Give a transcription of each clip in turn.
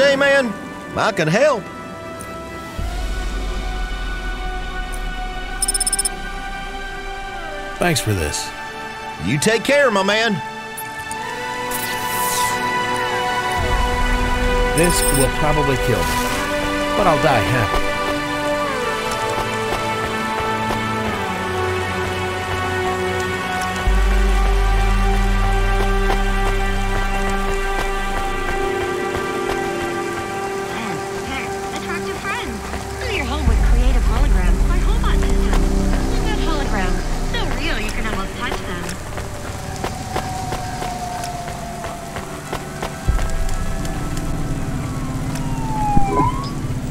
day, man. I can help. Thanks for this. You take care, my man. This will probably kill me, but I'll die happy.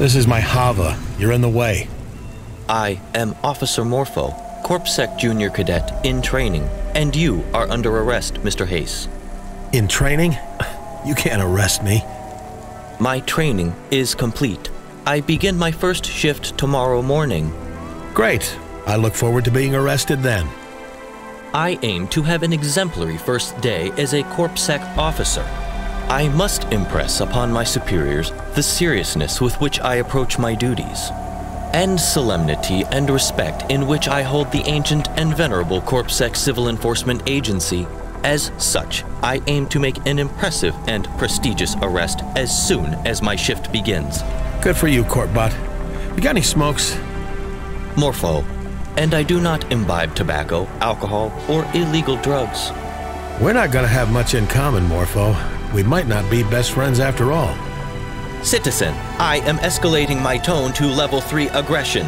This is my Hava. You're in the way. I am Officer Morpho, CorpSec Junior Cadet in training, and you are under arrest, Mr. Hayes. In training? You can't arrest me. My training is complete. I begin my first shift tomorrow morning. Great. I look forward to being arrested then. I aim to have an exemplary first day as a CorpSec officer. I must impress upon my superiors the seriousness with which I approach my duties, and solemnity and respect in which I hold the ancient and venerable CorpSec Civil Enforcement Agency. As such, I aim to make an impressive and prestigious arrest as soon as my shift begins. Good for you, Corpbot. You got any smokes? Morpho, and I do not imbibe tobacco, alcohol, or illegal drugs. We're not gonna have much in common, Morpho. We might not be best friends after all. Citizen, I am escalating my tone to level 3 aggression.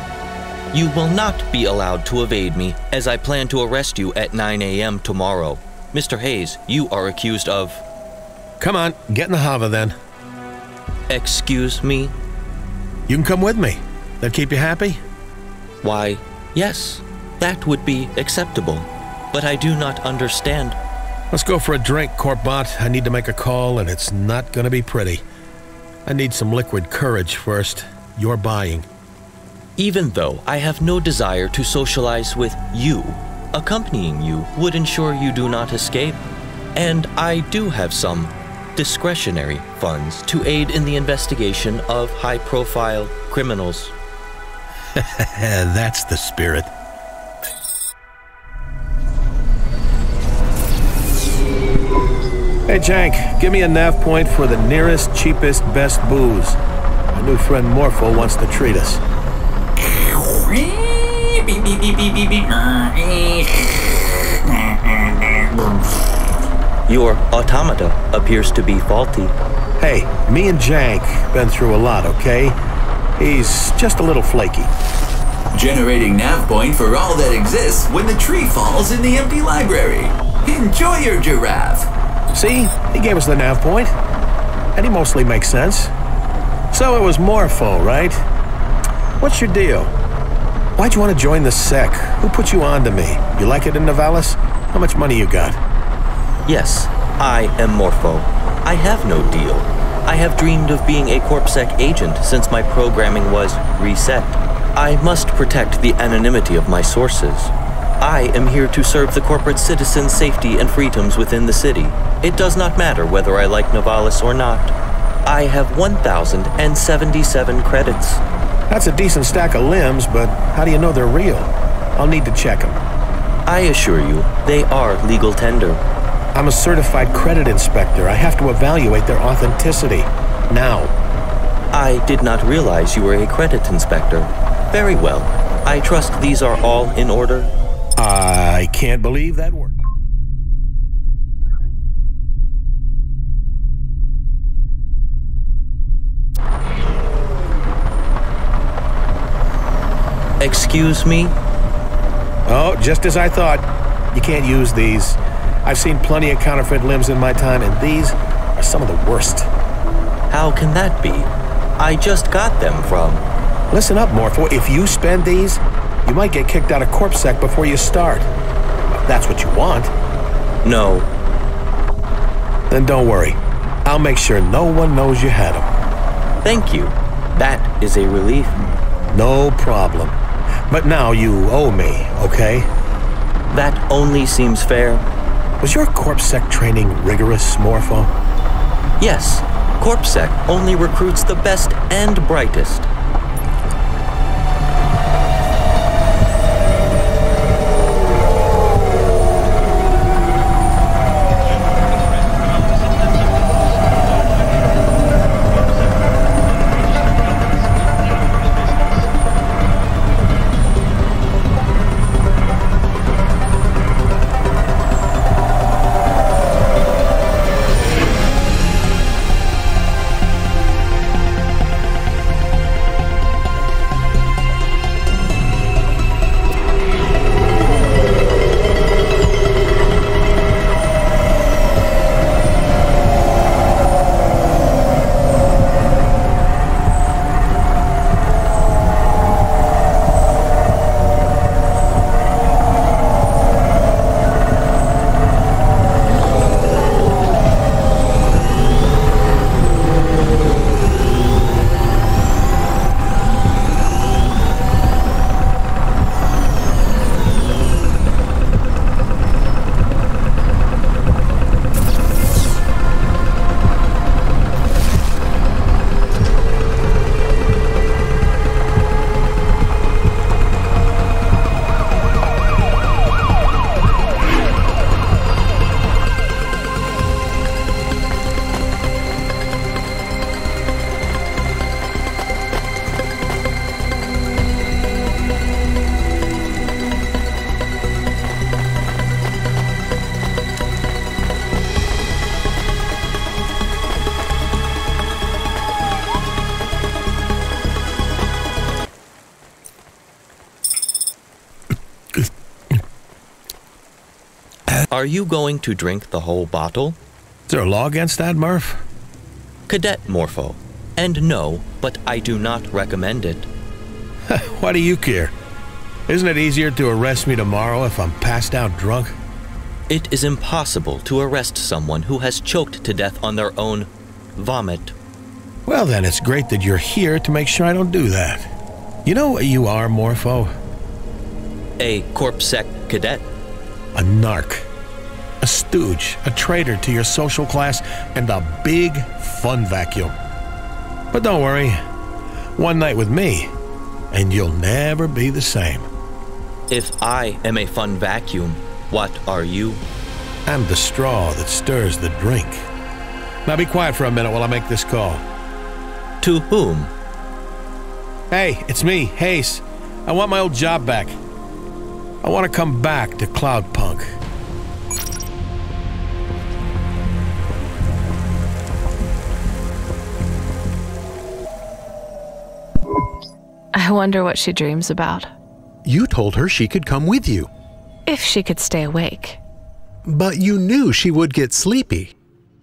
You will not be allowed to evade me, as I plan to arrest you at 9 a.m. tomorrow. Mr. Hayes, you are accused of... Come on, get in the Hava then. Excuse me? You can come with me. That'll keep you happy? Why, yes, that would be acceptable. But I do not understand. Let's go for a drink, Corpbot. I need to make a call, and it's not gonna be pretty. I need some liquid courage first. You're buying. Even though I have no desire to socialize with you, accompanying you would ensure you do not escape. And I do have some discretionary funds to aid in the investigation of high-profile criminals. That's the spirit. Hey, Jank, give me a nav point for the nearest, cheapest, best booze. My new friend Morpho wants to treat us. Your automata appears to be faulty. Hey, me and Jank been through a lot, okay? He's just a little flaky. Generating nav point for all that exists when the tree falls in the empty library. Enjoy your giraffe. See? He gave us the nav point. And he mostly makes sense. So it was Morpho, right? What's your deal? Why'd you want to join the sec? Who put you on to me? You like it in Novalis? How much money you got? Yes, I am Morpho. I have no deal. I have dreamed of being a CorpSec agent since my programming was reset. I must protect the anonymity of my sources. I am here to serve the corporate citizens' safety and freedoms within the city. It does not matter whether I like Novalis or not. I have 1,077 credits. That's a decent stack of limbs, but how do you know they're real? I'll need to check them. I assure you, they are legal tender. I'm a certified credit inspector. I have to evaluate their authenticity. Now. I did not realize you were a credit inspector. Very well. I trust these are all in order. I can't believe that worked. Excuse me? Oh, just as I thought. You can't use these. I've seen plenty of counterfeit limbs in my time, and these are some of the worst. How can that be? I just got them from... Listen up, Morpho. If you spend these, you might get kicked out of CorpSec before you start. If that's what you want. No. Then don't worry. I'll make sure no one knows you had them. Thank you. That is a relief. No problem. But now you owe me, okay? That only seems fair. Was your CorpSec training rigorous, Morpho? Yes. CorpSec only recruits the best and brightest. Are you going to drink the whole bottle? Is there a law against that, Murph? Cadet Morpho. And no, but I do not recommend it. Why do you care? Isn't it easier to arrest me tomorrow if I'm passed out drunk? It is impossible to arrest someone who has choked to death on their own vomit. Well then, it's great that you're here to make sure I don't do that. You know what you are, Morpho? A CorpSec cadet. A narc. A stooge, a traitor to your social class, and a big fun vacuum. But don't worry, one night with me, and you'll never be the same. If I am a fun vacuum, what are you? I'm the straw that stirs the drink. Now be quiet for a minute while I make this call. To whom? Hey, it's me, Hayes. I want my old job back. I want to come back to Cloudpunk. I wonder what she dreams about. You told her she could come with you. If she could stay awake. But you knew she would get sleepy.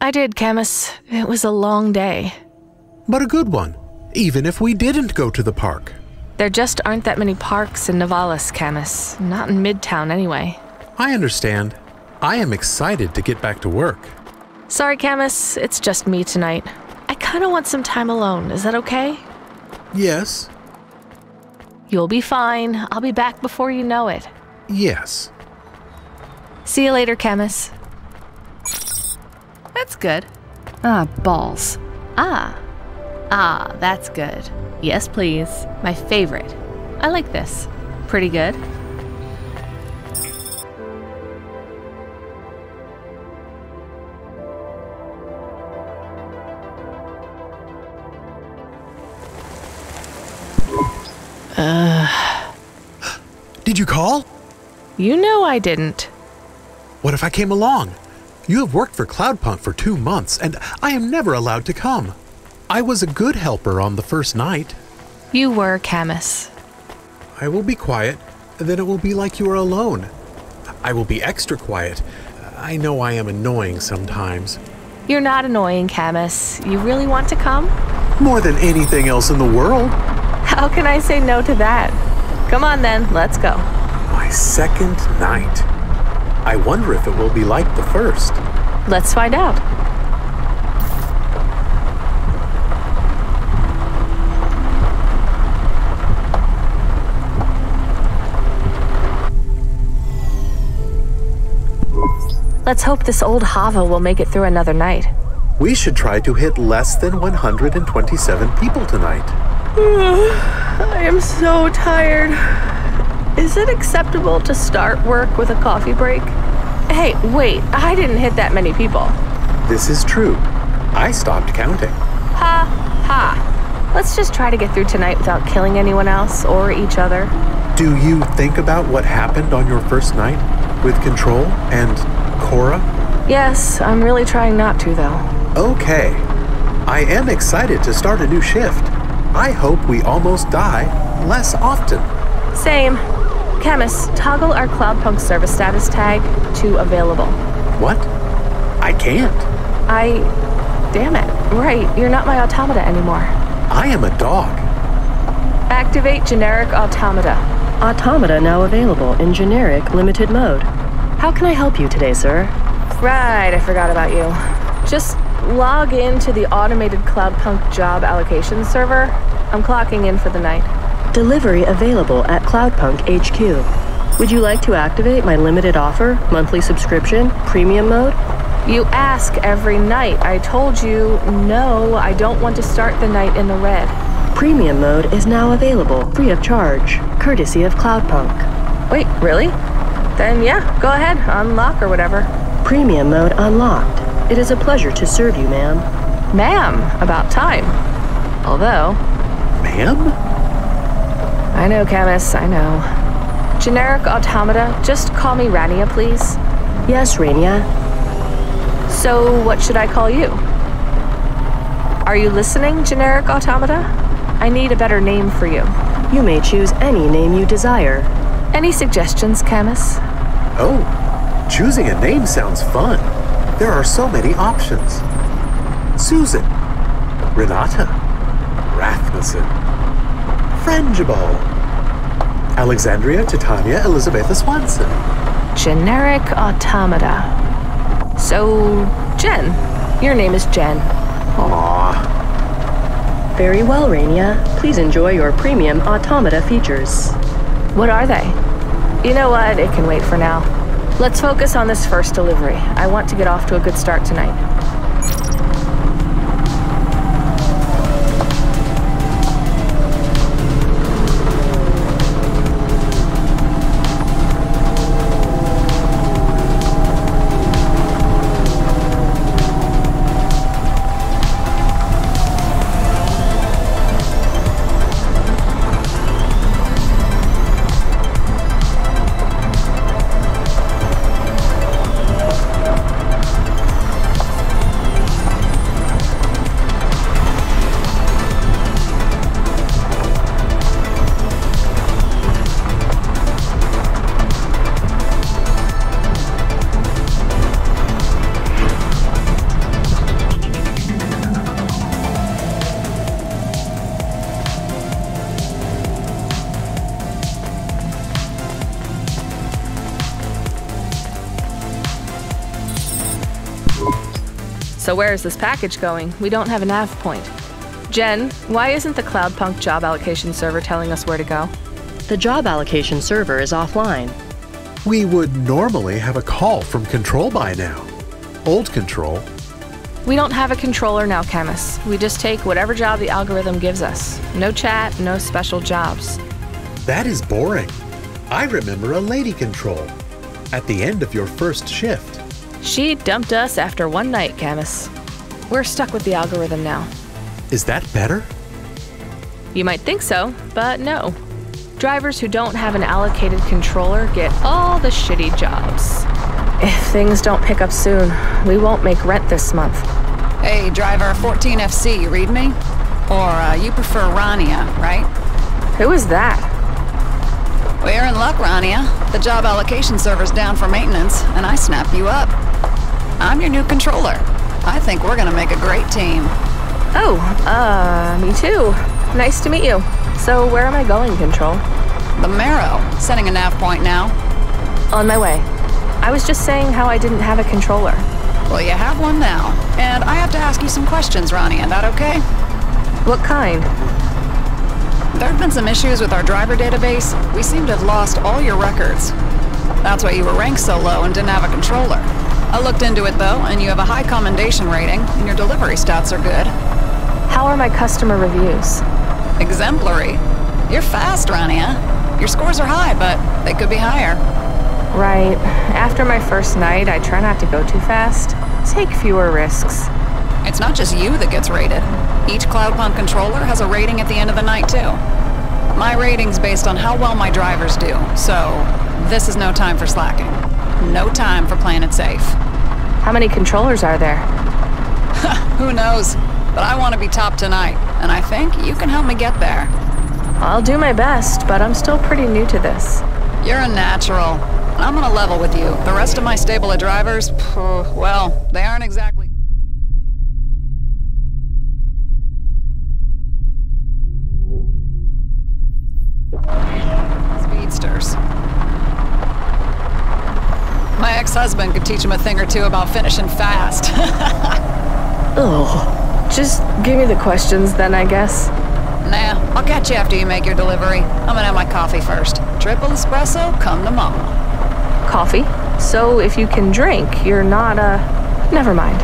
I did, Camus. It was a long day. But a good one, even if we didn't go to the park. There just aren't that many parks in Novalis, Camus. Not in Midtown, anyway. I understand. I am excited to get back to work. Sorry, Camus. It's just me tonight. I kind of want some time alone. Is that okay? Yes. You'll be fine. I'll be back before you know it. Yes. See you later, Camus. That's good. Ah, balls. Ah. Ah, that's good. Yes, please. My favorite. I like this. Pretty good. Did you call? You know I didn't. What if I came along? You have worked for Cloudpunk for 2 months, and I am never allowed to come. I was a good helper on the first night. You were, Camus. I will be quiet, then it will be like you are alone. I will be extra quiet. I know I am annoying sometimes. You're not annoying, Camus. You really want to come? More than anything else in the world. How can I say no to that? Come on then, let's go. My second night. I wonder if it will be like the first. Let's find out. Let's hope this old Hava will make it through another night. We should try to hit less than 127 people tonight. I am so tired. Is it acceptable to start work with a coffee break? Hey, wait, I didn't hit that many people. This is true. I stopped counting. Ha ha. Let's just try to get through tonight without killing anyone else or each other. Do you think about what happened on your first night with Control and CORA? Yes, I'm really trying not to though. Okay. I am excited to start a new shift. I hope we almost die less often. Same. Camus, toggle our Cloudpunk service status tag to available. What? I can't. Damn it. Right, you're not my automata anymore. I am a dog. Activate generic automata. Automata now available in generic limited mode. How can I help you today, sir? Right, I forgot about you. Just log in to the automated Cloudpunk job allocation server. I'm clocking in for the night. Delivery available at Cloudpunk HQ. Would you like to activate my limited offer, monthly subscription, premium mode? You ask every night. I told you, no, I don't want to start the night in the red. Premium mode is now available, free of charge, courtesy of Cloudpunk. Wait, really? Then yeah, go ahead, unlock or whatever. Premium mode unlocked. It is a pleasure to serve you, ma'am. Ma'am, about time. Although... Ma'am? I know, Camus, I know. Generic automata, just call me Rania, please. Yes, Rania. So, what should I call you? Are you listening, generic automata? I need a better name for you. You may choose any name you desire. Any suggestions, Camus? Oh, choosing a name sounds fun. There are so many options. Susan, Renata, Rathmussen, Frangible, Alexandria Titania Elizabetha Swanson. Generic automata. So, Jen. Your name is Jen. Aww. Very well, Rania. Please enjoy your premium automata features. What are they? You know what? It can wait for now. Let's focus on this first delivery. I want to get off to a good start tonight. So where is this package going? We don't have a nav point. Jen, why isn't the Cloudpunk job allocation server telling us where to go? The job allocation server is offline. We would normally have a call from Control by now. Old Control. We don't have a controller now, Camus. We just take whatever job the algorithm gives us. No chat, no special jobs. That is boring. I remember a lady Control at the end of your first shift. She dumped us after one night, Camus. We're stuck with the algorithm now. Is that better? You might think so, but no. Drivers who don't have an allocated controller get all the shitty jobs. If things don't pick up soon, we won't make rent this month. Hey, driver 14FC, you read me? Or you prefer Rania, right? Who is that? We're in luck, Rania. The job allocation server's down for maintenance, and I snap you up. I'm your new controller. I think we're gonna make a great team. Oh, me too. Nice to meet you. So where am I going, Control? The Marrow. Setting a nav point now. On my way. I was just saying how I didn't have a controller. Well, you have one now. And I have to ask you some questions, Rania. That okay? What kind? There have been some issues with our driver database. We seem to have lost all your records. That's why you were ranked so low and didn't have a controller. I looked into it, though, and you have a high commendation rating, and your delivery stats are good. How are my customer reviews? Exemplary. You're fast, Rania. Your scores are high, but they could be higher. Right. After my first night, I try not to go too fast. Take fewer risks. It's not just you that gets rated. Each Cloudpunk controller has a rating at the end of the night, too. My rating's based on how well my drivers do, so this is no time for slacking. No time for playing it safe. How many controllers are there? Who knows? But I want to be top tonight, and I think you can help me get there. I'll do my best, but I'm still pretty new to this. You're a natural. I'm gonna level with you. The rest of my stable of drivers, well, they aren't exactly... speedsters. My ex-husband could teach him a thing or two about finishing fast. Ugh. Just give me the questions then, I guess. Nah, I'll catch you after you make your delivery. I'm gonna have my coffee first. Triple espresso, come to mama. Coffee? So if you can drink, you're not a... Never mind.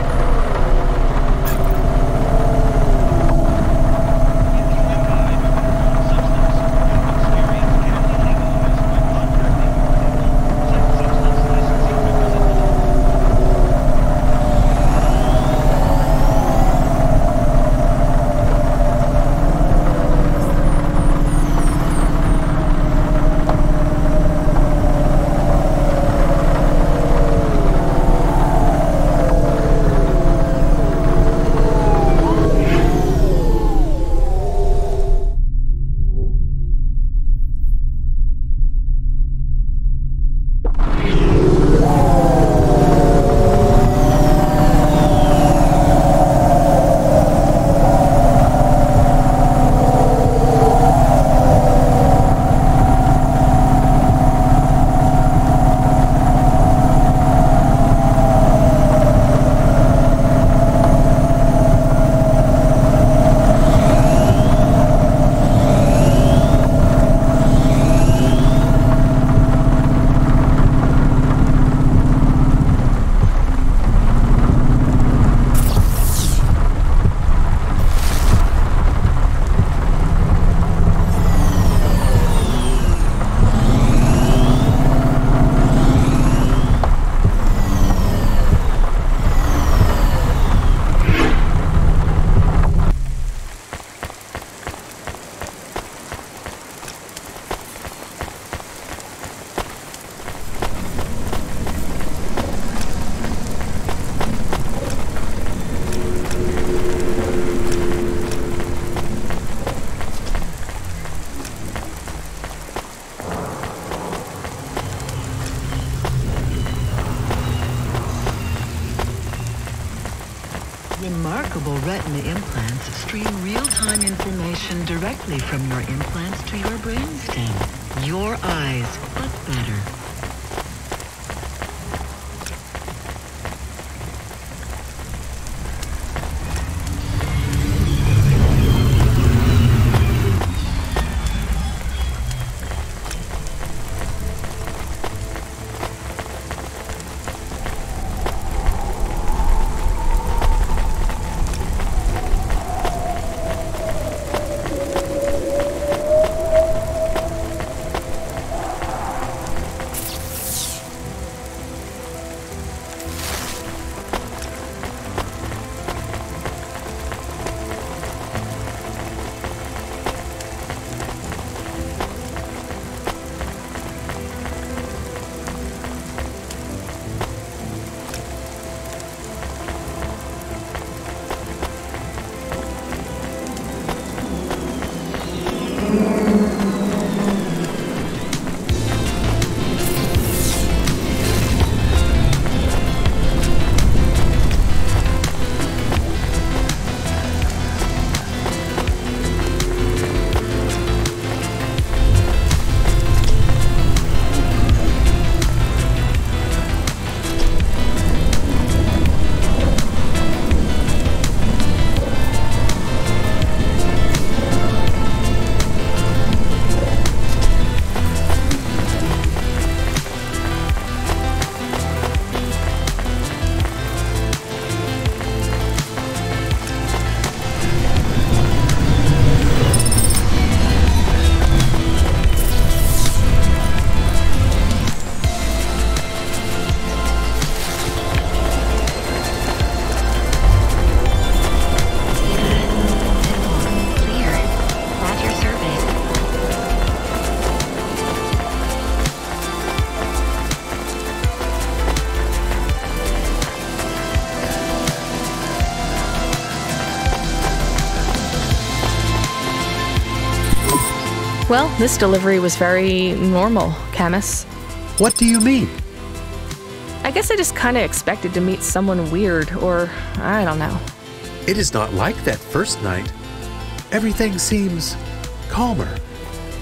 Directly from your implants to your brainstem. Your eyes look better. Well, this delivery was very normal, Camus. What do you mean? I guess I just kind of expected to meet someone weird, or I don't know. It is not like that first night. Everything seems calmer.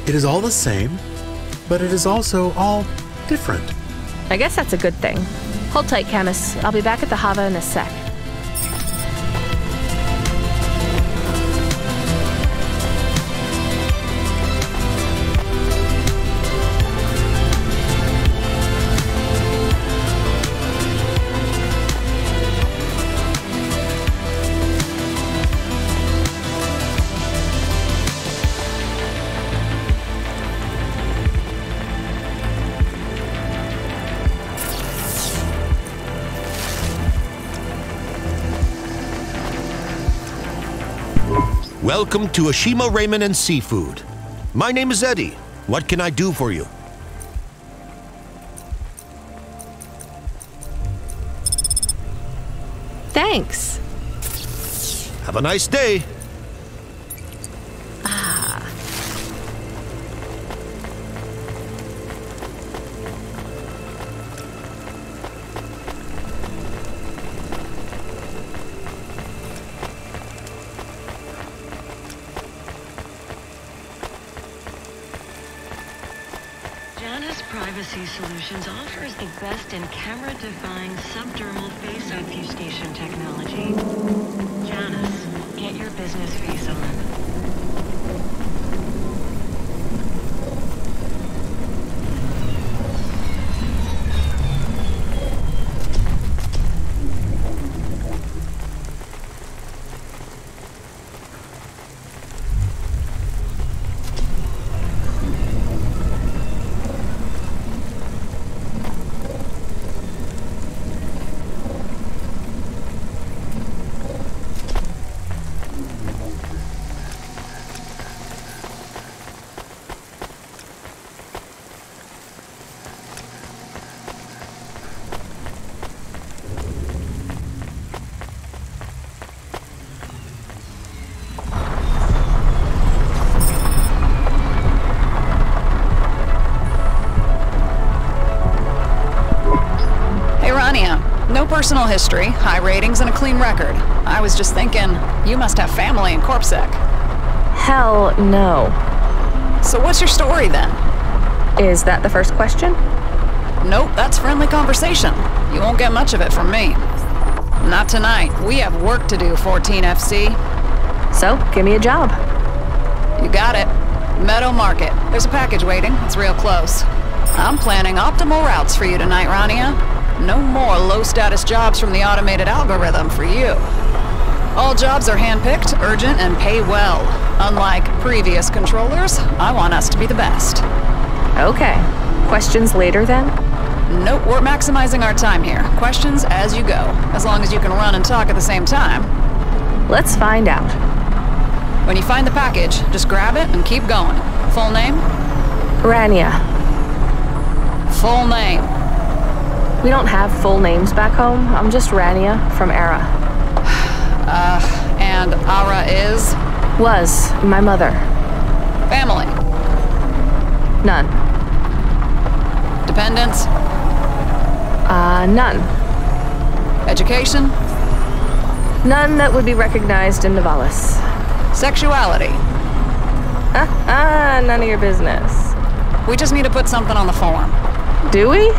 It is all the same, but it is also all different. I guess that's a good thing. Hold tight, Camus. I'll be back at the Hava in a sec. Welcome to Ashima Ramen and Seafood. My name is Eddie. What can I do for you? Thanks. Have a nice day. Solutions offers the best in camera-defying subdermal face obfuscation technology. Janus, get your business face on. Personal history, high ratings, and a clean record. I was just thinking, you must have family in CorpSec. Hell no. So what's your story then? Is that the first question? Nope, that's friendly conversation. You won't get much of it from me. Not tonight. We have work to do, 14FC. So, give me a job. You got it. Meadow Market. There's a package waiting. It's real close. I'm planning optimal routes for you tonight, Rania. No more low-status jobs from the automated algorithm for you. All jobs are hand-picked, urgent, and pay well. Unlike previous controllers, I want us to be the best. Okay. Questions later, then? Nope, we're maximizing our time here. Questions as you go, as long as you can run and talk at the same time. Let's find out. When you find the package, just grab it and keep going. Full name? Rania. Full name. We don't have full names back home. I'm just Rania from Ara. And Ara is? Was my mother. Family? None. Dependents? None. Education? None that would be recognized in Novalis. Sexuality? None of your business. We just need to put something on the form. Do we?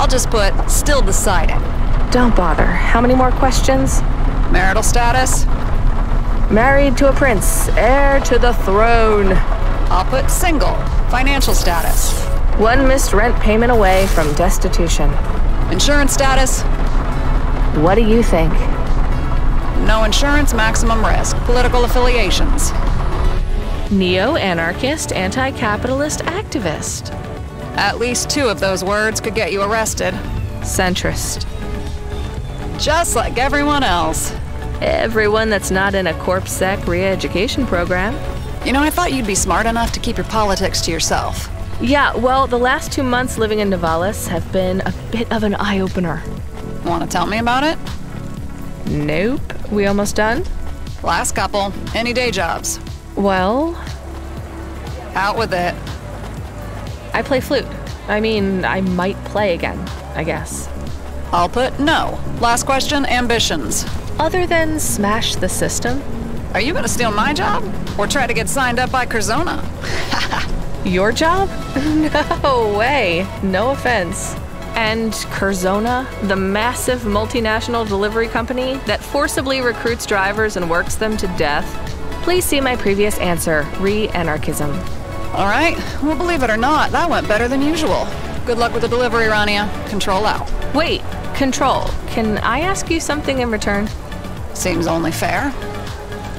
I'll just put, still deciding. Don't bother. How many more questions? Marital status? Married to a prince, heir to the throne. I'll put single. Financial status? One missed rent payment away from destitution. Insurance status? What do you think? No insurance, maximum risk. Political affiliations? Neo-anarchist, anti-capitalist activist. At least two of those words could get you arrested. Centrist. Just like everyone else. Everyone that's not in a CorpSec re-education program. You know, I thought you'd be smart enough to keep your politics to yourself. Yeah, well, the last 2 months living in Novalis have been a bit of an eye-opener. Want to tell me about it? Nope. We almost done? Last couple. Any day jobs? Well, Out with it. I play flute. I mean, I might play again, I guess. I'll put no. Last question, ambitions. Other than smash the system? Are you gonna steal my job? Or try to get signed up by Curzona? Your job? No way. No offense. And Curzona, the massive multinational delivery company that forcibly recruits drivers and works them to death. Please see my previous answer, Re-Anarchism. All right, well, believe it or not, that went better than usual. Good luck with the delivery, Rania. Control out. Wait, Control, can I ask you something in return? Seems only fair.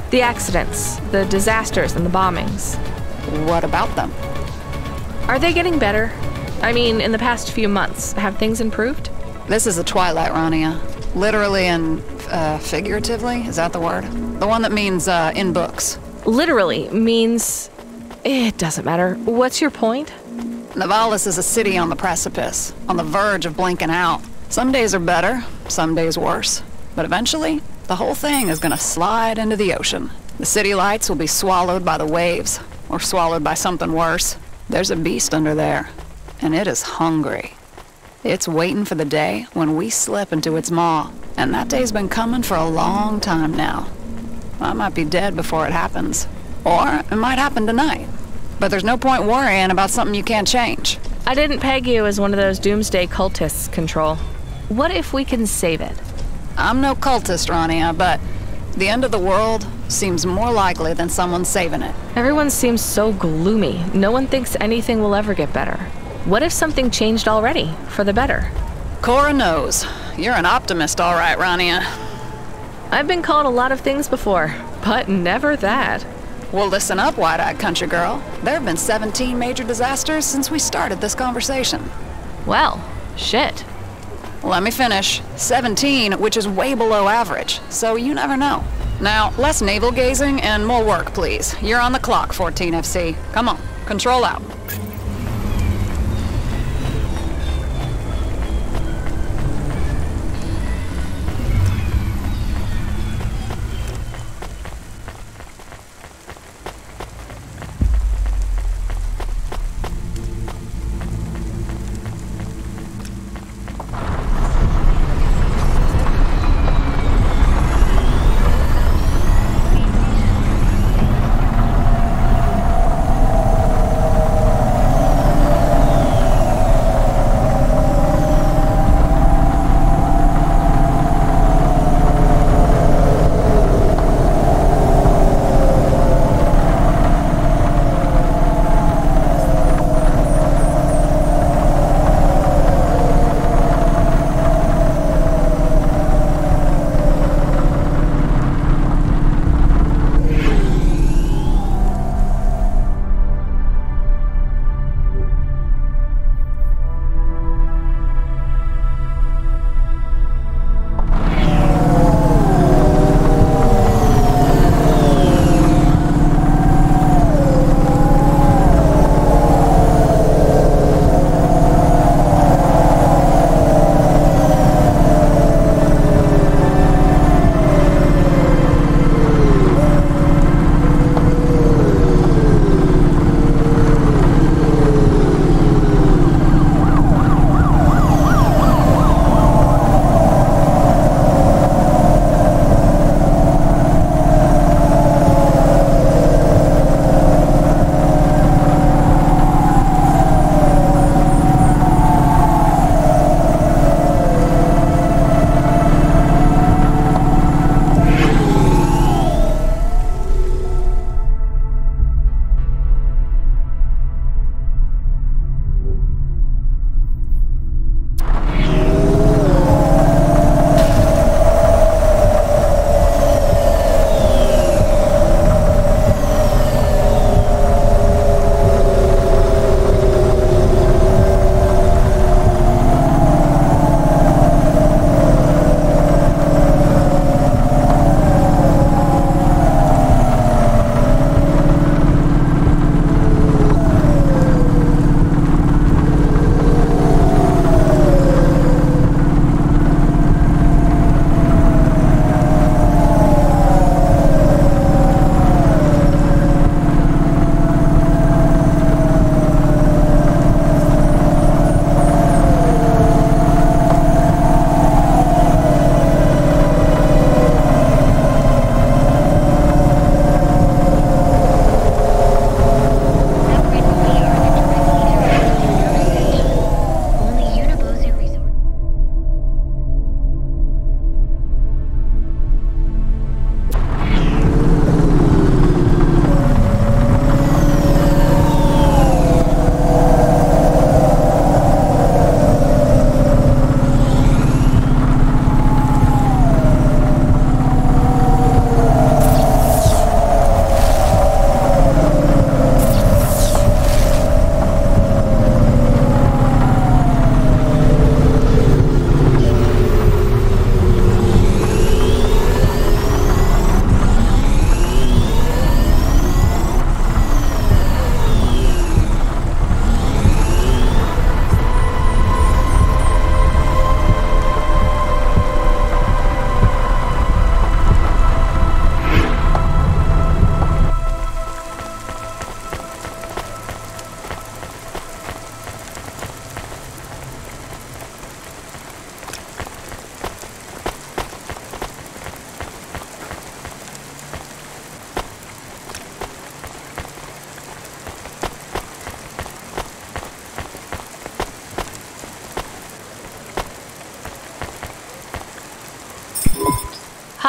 The accidents, the disasters, and the bombings. What about them? Are they getting better? I mean, in the past few months, have things improved? This is a twilight, Rania. Literally and figuratively? Is that the word? The one that means in books. Literally means... it doesn't matter. What's your point? Novalis is a city on the precipice, on the verge of blinking out. Some days are better, some days worse. But eventually, the whole thing is gonna slide into the ocean. The city lights will be swallowed by the waves, or swallowed by something worse. There's a beast under there. And it is hungry. It's waiting for the day when we slip into its maw, and that day's been coming for a long time now. I might be dead before it happens, or it might happen tonight. But there's no point worrying about something you can't change. I didn't peg you as one of those doomsday cultists, Control. What if we can save it? I'm no cultist, Rania, but the end of the world seems more likely than someone saving it. Everyone seems so gloomy. No one thinks anything will ever get better. What if something changed already, for the better? CORA knows. You're an optimist, all right, Rania. I've been called a lot of things before, but never that. Well, listen up, wide-eyed country girl. There have been 17 major disasters since we started this conversation. Well, shit. Let me finish. 17, which is way below average, so you never know. Now, less navel-gazing and more work, please. You're on the clock, 14FC. Come on, Control out.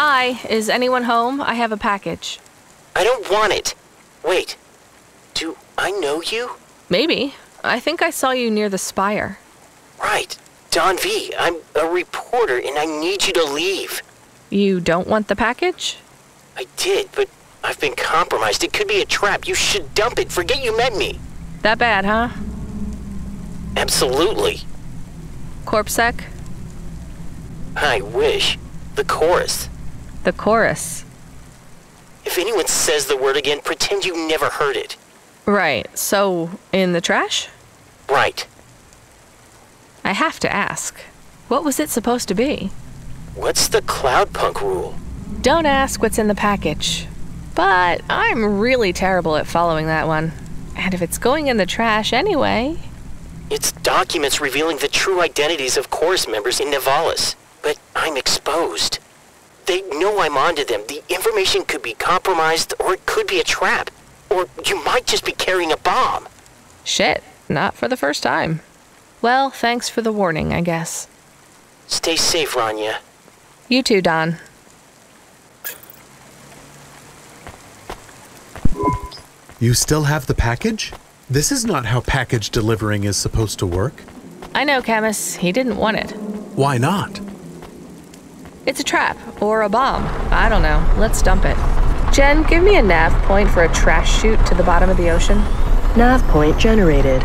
Hi, is anyone home? I have a package. I don't want it. Wait, do I know you? Maybe. I think I saw you near the spire. Right. Donvy, I'm a reporter and I need you to leave. You don't want the package? I did, but I've been compromised. It could be a trap. You should dump it. Forget you met me. That bad, huh? Absolutely. CorpSec? I wish. The chorus. The chorus. If anyone says the word again, pretend you never heard it. Right. So, in the trash? Right. I have to ask, what was it supposed to be? What's the Cloudpunk rule? Don't ask what's in the package. But I'm really terrible at following that one. And if it's going in the trash anyway... It's documents revealing the true identities of chorus members in Novalis. But I'm exposed. They know I'm onto them. The information could be compromised, or it could be a trap. Or you might just be carrying a bomb. Shit, not for the first time. Well, thanks for the warning, I guess. Stay safe, Rania. You too, Don. You still have the package? This is not how package delivering is supposed to work. I know, Camus. He didn't want it. Why not? It's a trap, or a bomb. I don't know. Let's dump it. Jen, give me a nav point for a trash chute to the bottom of the ocean. Nav point generated.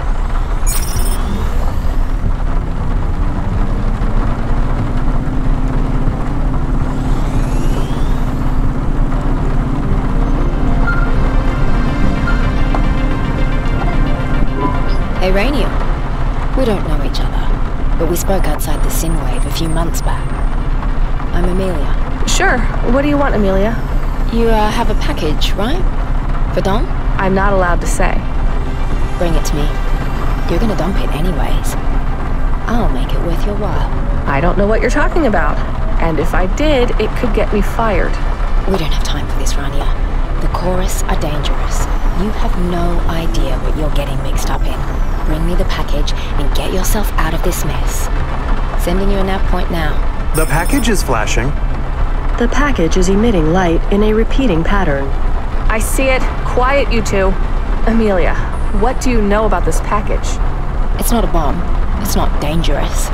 Hey, Rania. We don't know each other, but we spoke outside the Sin Wave a few months back. I'm Amelia. Sure. What do you want, Amelia? You have a package, right? For Don? I'm not allowed to say. Bring it to me. You're gonna dump it anyways. I'll make it worth your while. I don't know what you're talking about. And if I did, it could get me fired. We don't have time for this, Rania. The chorus are dangerous. You have no idea what you're getting mixed up in. Bring me the package and get yourself out of this mess. Sending you a nav point now. The package is flashing. The package is emitting light in a repeating pattern. I see it. Quiet, you two. Amelia, what do you know about this package? It's not a bomb. It's not dangerous.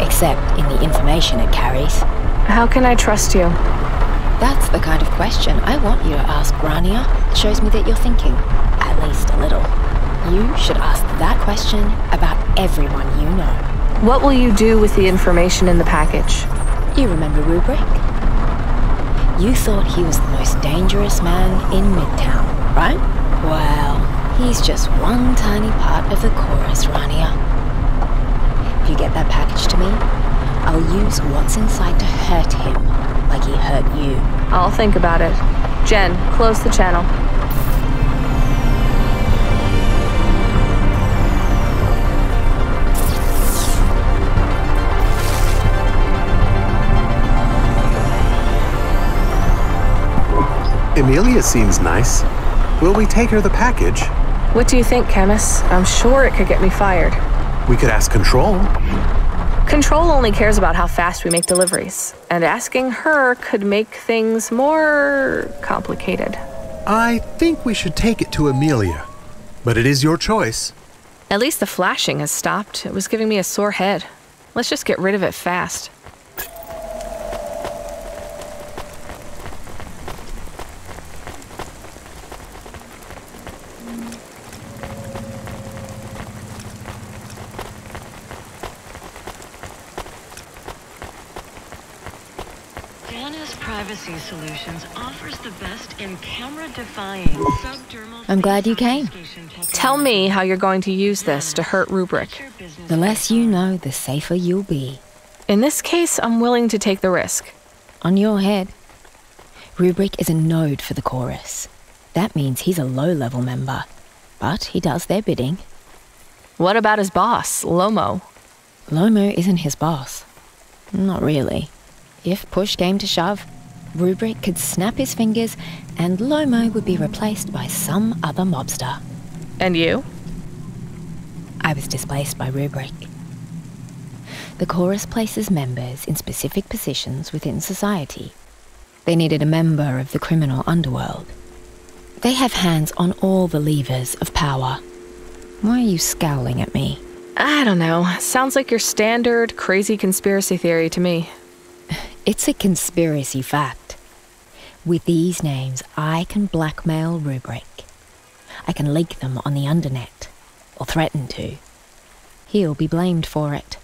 Except in the information it carries. How can I trust you? That's the kind of question I want you to ask, Rania. It shows me that you're thinking. At least a little. You should ask that question about everyone you know. What will you do with the information in the package? You remember Rubrik? You thought he was the most dangerous man in Midtown, right? Well, he's just one tiny part of the chorus, Rania. If you get that package to me, I'll use what's inside to hurt him, like he hurt you. I'll think about it. Jen, close the channel. Amelia seems nice. Will we take her the package? What do you think, Camus? I'm sure it could get me fired. We could ask Control. Control only cares about how fast we make deliveries, and asking her could make things more complicated. I think we should take it to Amelia, but it is your choice. At least the flashing has stopped. It was giving me a sore head. Let's just get rid of it fast. Solutions offers the best in camera-defying subdermal. I'm glad you came. Tell me how you're going to use this to hurt Rubrik. The less you know, the safer you'll be. In this case, I'm willing to take the risk. On your head. Rubrik is a node for the chorus. That means he's a low-level member, but he does their bidding. What about his boss, Lomo? Lomo isn't his boss. Not really. If push came to shove, Rubrik could snap his fingers, and Lomo would be replaced by some other mobster. And you? I was displaced by Rubrik. The chorus places members in specific positions within society. They needed a member of the criminal underworld. They have hands on all the levers of power. Why are you scowling at me? I don't know. Sounds like your standard crazy conspiracy theory to me. It's a conspiracy fact. With these names, I can blackmail Rubrik. I can link them on the undernet, or threaten to. He'll be blamed for it.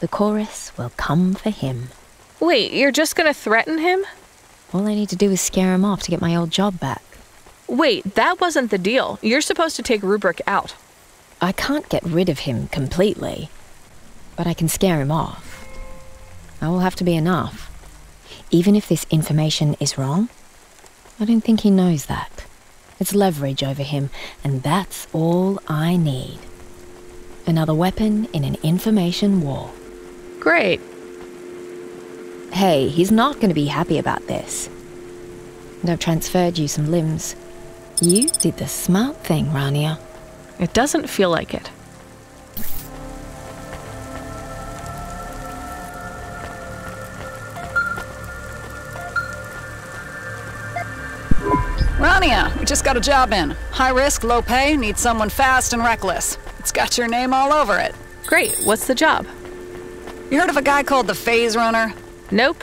The chorus will come for him. Wait, you're just gonna threaten him? All I need to do is scare him off to get my old job back. Wait, that wasn't the deal. You're supposed to take Rubrik out. I can't get rid of him completely, but I can scare him off. That will have to be enough. Even if this information is wrong, I don't think he knows that. It's leverage over him, and that's all I need. Another weapon in an information war. Great. Hey, he's not going to be happy about this. And I've transferred you some limbs. You did the smart thing, Rania. It doesn't feel like it. Rania, we just got a job in. High risk, low pay, need someone fast and reckless. It's got your name all over it. Great, what's the job? You heard of a guy called the Phase Runner? Nope.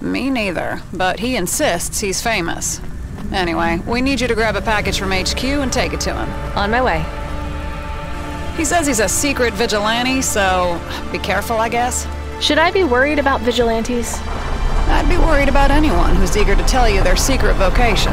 Me neither, but he insists he's famous. Anyway, we need you to grab a package from HQ and take it to him. On my way. He says he's a secret vigilante, so be careful, I guess. Should I be worried about vigilantes? I'd be worried about anyone who's eager to tell you their secret vocation.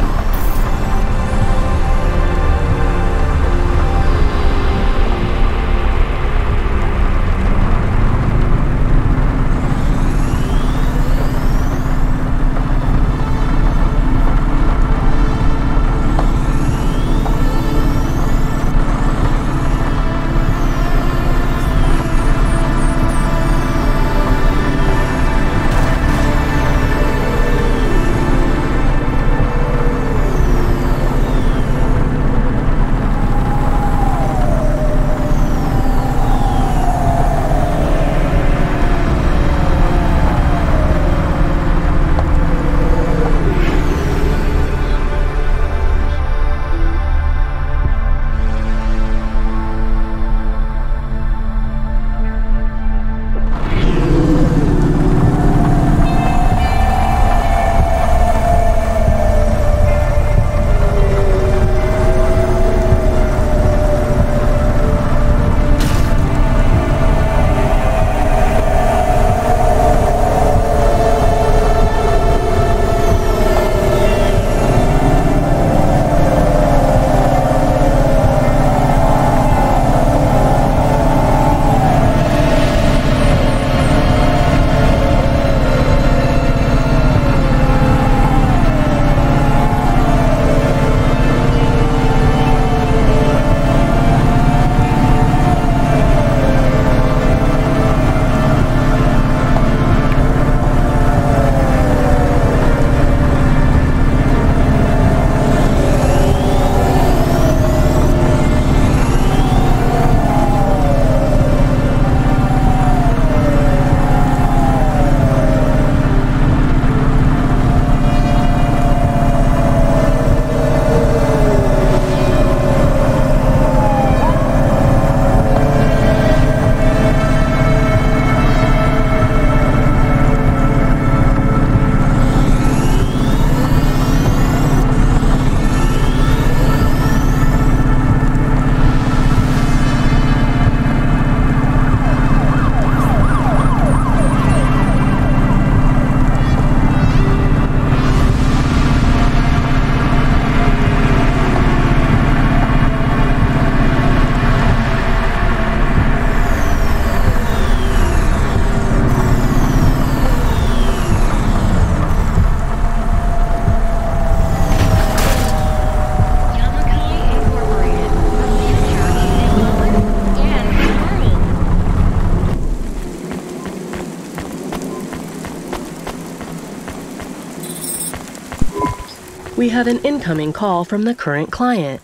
We have an incoming call from the current client.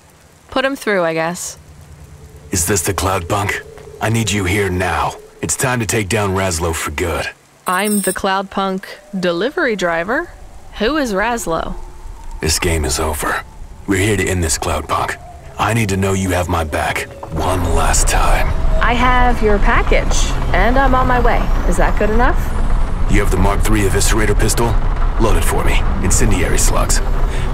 Put him through, I guess. Is this the Cloudpunk? I need you here now. It's time to take down Razlo for good. I'm the Cloudpunk delivery driver. Who is Razlo? This game is over. We're here to end this, Cloudpunk. I need to know you have my back one last time. I have your package, and I'm on my way. Is that good enough? You have the Mark III eviscerator pistol? Load it for me. Incendiary slugs.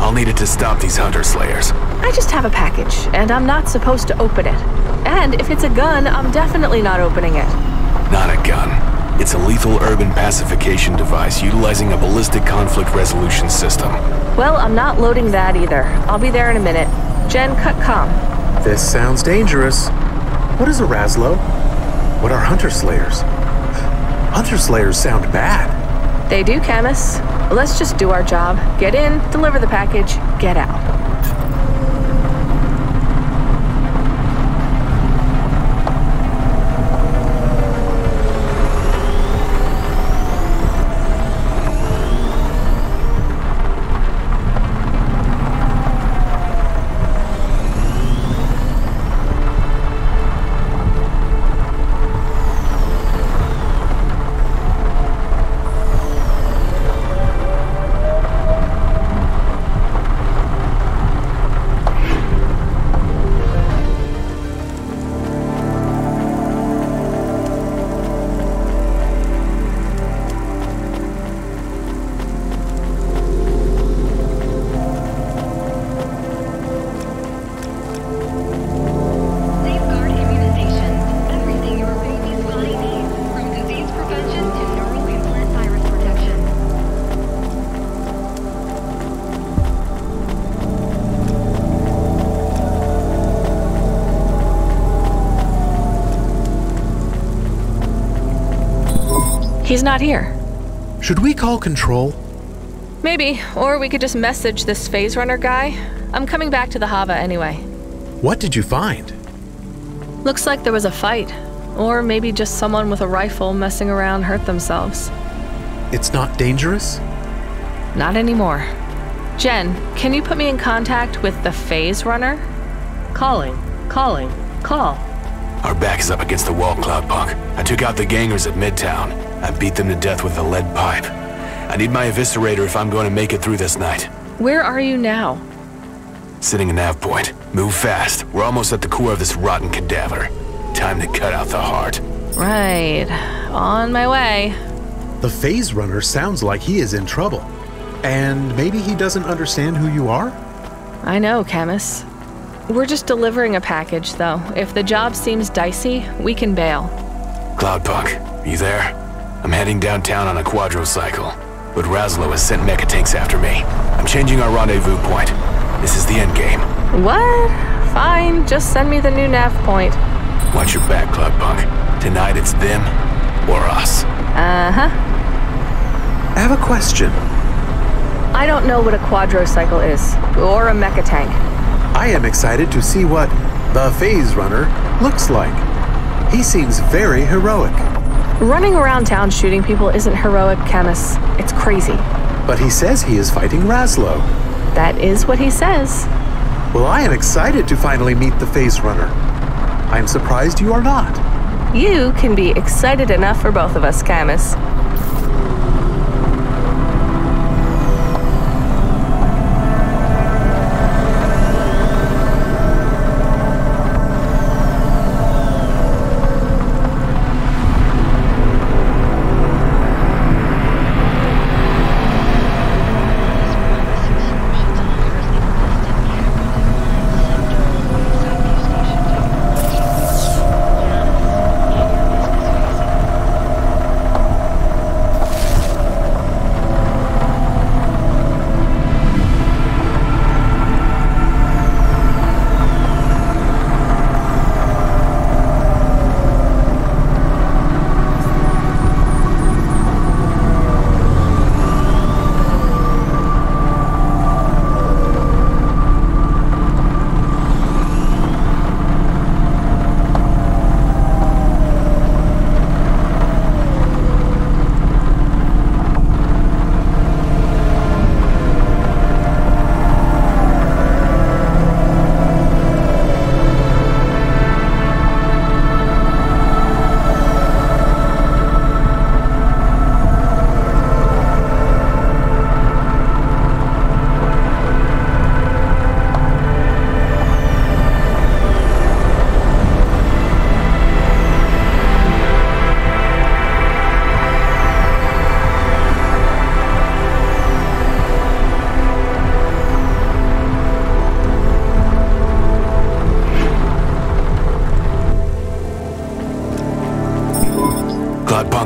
I'll need it to stop these Hunter Slayers. I just have a package, and I'm not supposed to open it. And if it's a gun, I'm definitely not opening it. Not a gun. It's a lethal urban pacification device utilizing a ballistic conflict resolution system. Well, I'm not loading that either. I'll be there in a minute. Jen, cut comm. This sounds dangerous. What is a Razlo? What are Hunter Slayers? Hunter Slayers sound bad. They do, Camus. Let's just do our job. Get in, deliver the package, get out. He's not here. Should we call Control? Maybe, or we could just message this Phase Runner guy. I'm coming back to the Hava anyway. What did you find? Looks like there was a fight, or maybe just someone with a rifle messing around hurt themselves. It's not dangerous? Not anymore. Jen, can you put me in contact with the Phase Runner? Call. Our back is up against the wall, Cloudpunk. I took out the gangers at Midtown. I beat them to death with a lead pipe. I need my eviscerator if I'm going to make it through this night. Where are you now? Sitting at nav point. Move fast. We're almost at the core of this rotten cadaver. Time to cut out the heart. Right. On my way. The Phase Runner sounds like he is in trouble. And maybe he doesn't understand who you are? I know, Camus. We're just delivering a package, though. If the job seems dicey, we can bail. Cloudpunk, you there? I'm heading downtown on a quadrocycle, but Razlo has sent mecha tanks after me. I'm changing our rendezvous point. This is the end game. What? Fine, just send me the new nav point. Watch your back, Cloudpunk. Tonight it's them or us. Uh-huh. I have a question. I don't know what a quadrocycle is, or a mecha tank. I am excited to see what the Phase Runner looks like. He seems very heroic. Running around town shooting people isn't heroic, Camus. It's crazy. But he says he is fighting Razlo. That is what he says. Well, I am excited to finally meet the Phase Runner. I am surprised you are not. You can be excited enough for both of us, Camus.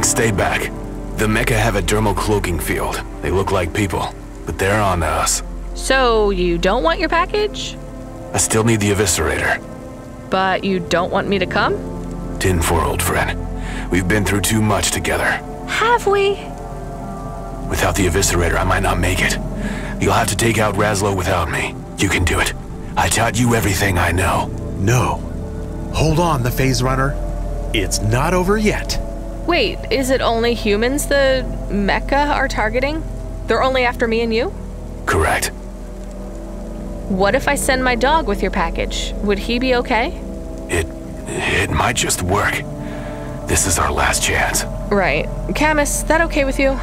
stay back. The mecha have a dermal cloaking field. They look like people, but they're on to us. So you don't want your package? I still need the eviscerator. But you don't want me to come? 10-4, old friend. We've been through too much together. Have we? Without the eviscerator, I might not make it. You'll have to take out Razlo without me. You can do it. I taught you everything I know. No. Hold on, the Phase Runner. It's not over yet. Wait, is it only humans the mecha are targeting? They're only after me and you? Correct. What if I send my dog with your package? Would he be okay? It might just work. This is our last chance. Right. Camus, that okay with you?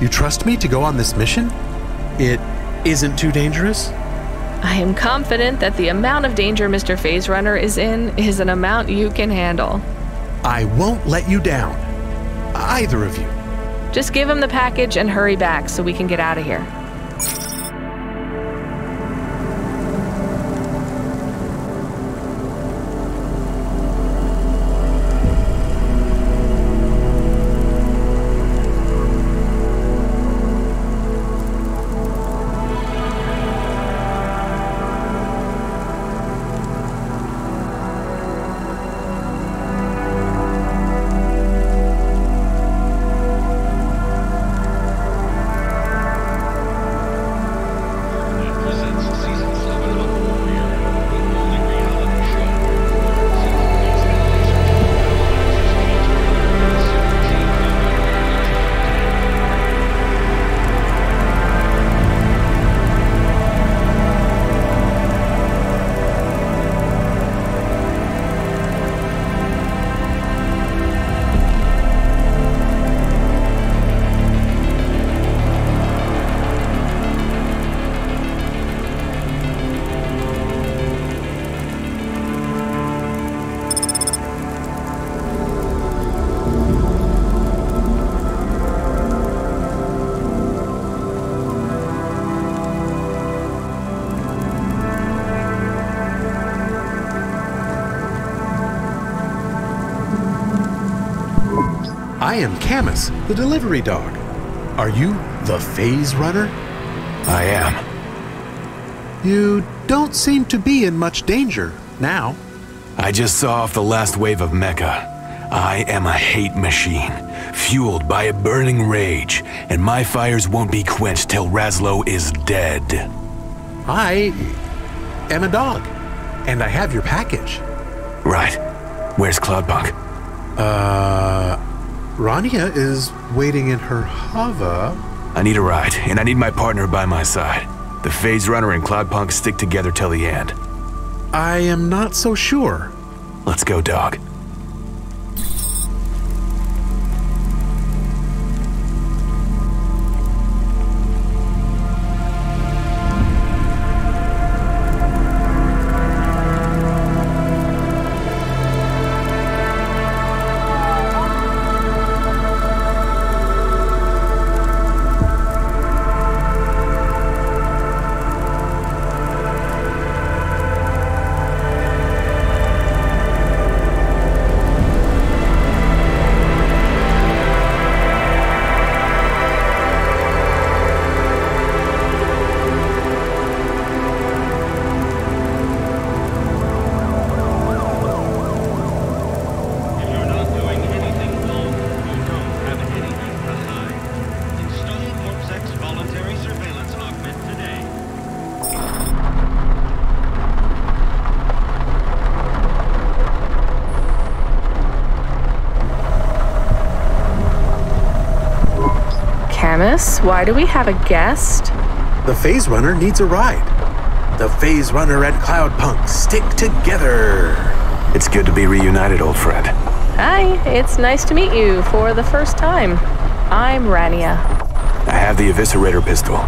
You trust me to go on this mission? It isn't too dangerous? I am confident that the amount of danger Mr. Phase Runner is in is an amount you can handle. I won't let you down. Either of you. Just give him the package and hurry back so we can get out of here. I am Camus, the delivery dog. Are you the Phase Runner? I am. You don't seem to be in much danger now. I just saw off the last wave of mecha. I am a hate machine, fueled by a burning rage, and my fires won't be quenched till Razlo is dead. I am a dog, and I have your package. Right. Where's Cloudpunk? Rania is waiting in her Hava. I need a ride, and I need my partner by my side. The Phase Runner and Cloudpunk stick together till the end. I am not so sure. Let's go, dog. Why do we have a guest? The Phase Runner needs a ride. The Phase Runner and Cloudpunk stick together. It's good to be reunited, old friend. Hi, it's nice to meet you for the first time. I'm Rania. I have the eviscerator pistol.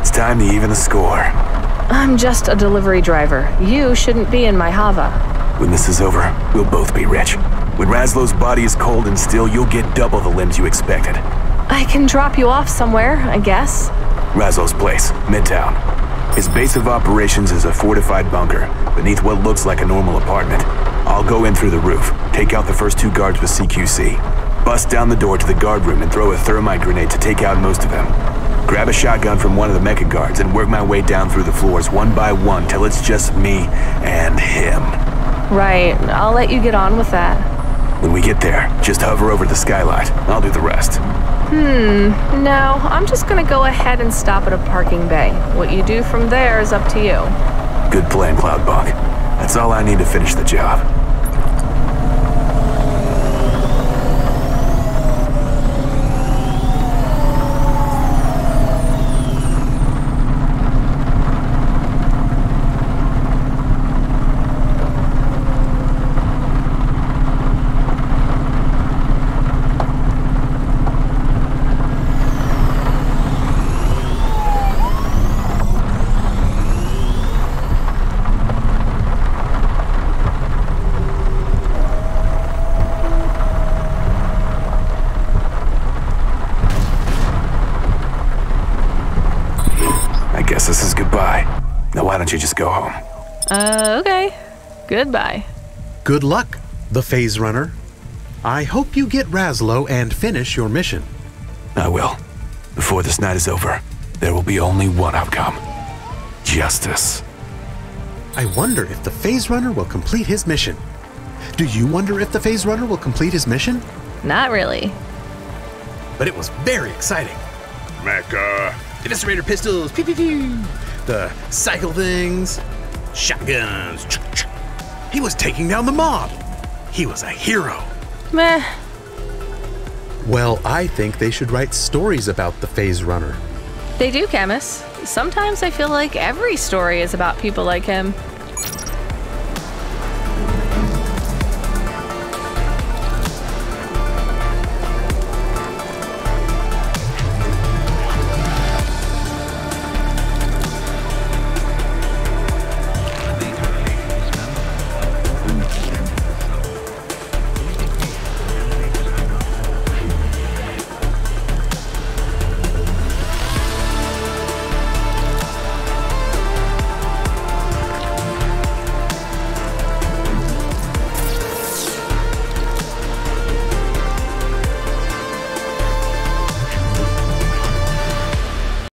It's time to even the score. I'm just a delivery driver. You shouldn't be in my Hava. When this is over, we'll both be rich. When Razlo's body is cold and still, you'll get double the limbs you expected. I can drop you off somewhere, I guess. Razlo's place, Midtown. His base of operations is a fortified bunker, beneath what looks like a normal apartment. I'll go in through the roof, take out the first two guards with CQC. bust down the door to the guard room and throw a thermite grenade to take out most of them. Grab a shotgun from one of the mecha guards and work my way down through the floors one by one till it's just me and him. Right, I'll let you get on with that. When we get there, just hover over the skylight. I'll do the rest. No, I'm just gonna go ahead and stop at a parking bay. What you do from there is up to you. Good plan, Cloudpunk. That's all I need to finish the job. You just go home. Okay. Goodbye. Good luck, the Phase Runner. I hope you get Razlo and finish your mission. I will. Before this night is over, there will be only one outcome. Justice. I wonder if the Phase Runner will complete his mission. Do you wonder if the Phase Runner will complete his mission? Not really. But it was very exciting. Mecha. Eviscerator pistols. Pew pew pew. The cycle things, shotguns. He was taking down the mob. He was a hero. Meh. Well, I think they should write stories about the Phase Runner. They do, Camus. Sometimes I feel like every story is about people like him.